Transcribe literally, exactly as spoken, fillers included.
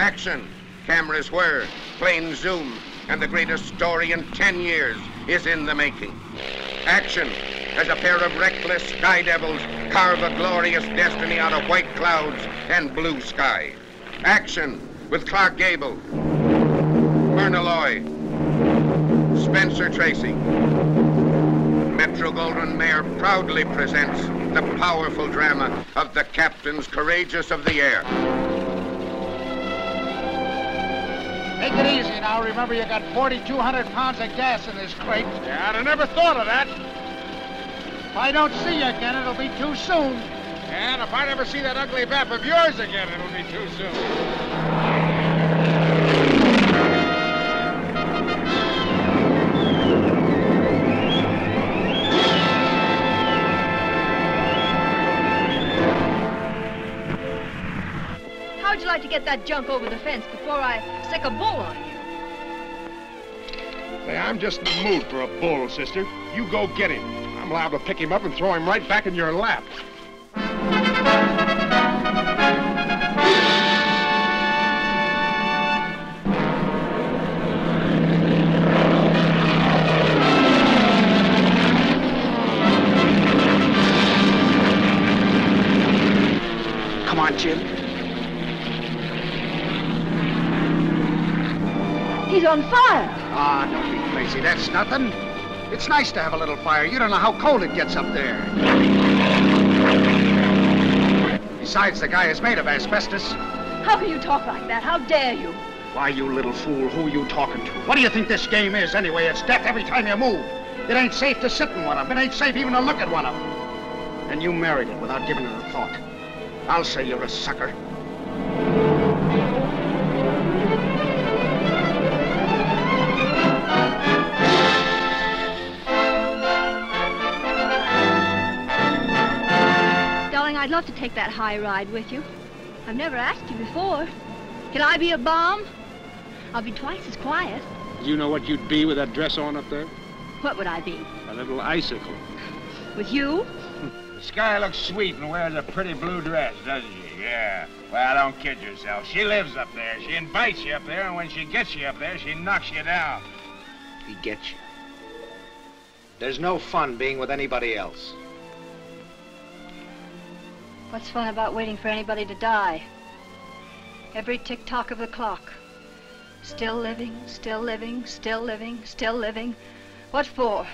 Action! Cameras whir, planes zoom, and the greatest story in ten years is in the making. Action! As a pair of reckless sky devils carve a glorious destiny out of white clouds and blue sky. Action! With Clark Gable, Myrna Loy, Spencer Tracy. Metro-Goldwyn-Mayer proudly presents the powerful drama of the captains courageous of the air. Make it easy now. Remember, you got forty-two hundred pounds of gas in this crate. Yeah, and I never thought of that. If I don't see you again, it'll be too soon. And if I never see that ugly map of yours again, it'll be too soon. How'd you like to get that junk over the fence before I stick a bull on you? Say, I'm just in the mood for a bull, sister. You go get him. I'm liable to pick him up and throw him right back in your lap. Come on, Jim. He's on fire. Ah, oh, don't be crazy. That's nothing. It's nice to have a little fire. You don't know how cold it gets up there. Besides, the guy is made of asbestos. How can you talk like that? How dare you? Why, you little fool, who are you talking to? What do you think this game is, anyway? It's death every time you move. It ain't safe to sit in one of them. It ain't safe even to look at one of them. And you married it without giving it a thought. I'll say you're a sucker. I'd love to take that high ride with you. I've never asked you before. Can I be a bomb? I'll be twice as quiet. Do you know what you'd be with that dress on up there? What would I be? A little icicle. With you? Sky looks sweet and wears a pretty blue dress, doesn't she? Yeah. Well, don't kid yourself. She lives up there. She invites you up there, and when she gets you up there, she knocks you down. She gets you. There's no fun being with anybody else. What's fun about waiting for anybody to die? Every tick-tock of the clock. Still living, still living, still living, still living. What for?